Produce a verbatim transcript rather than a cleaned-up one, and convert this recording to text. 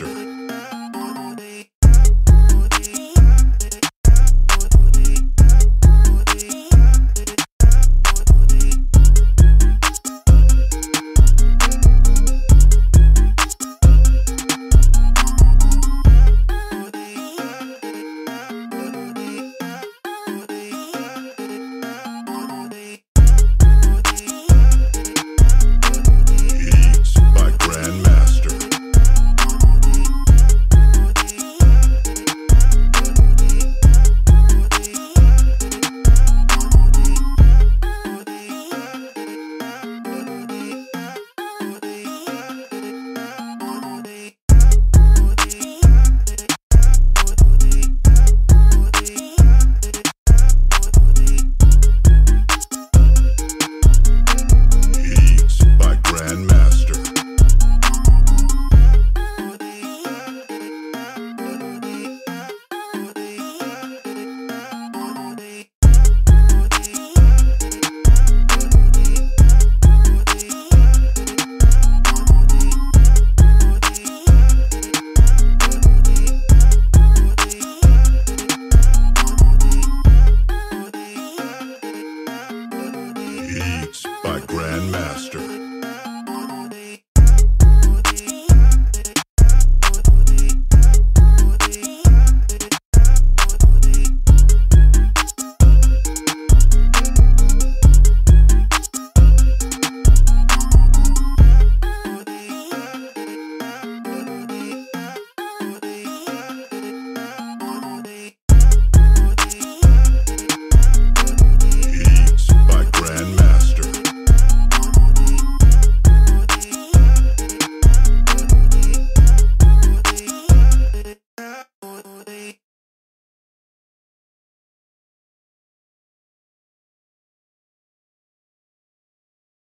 master.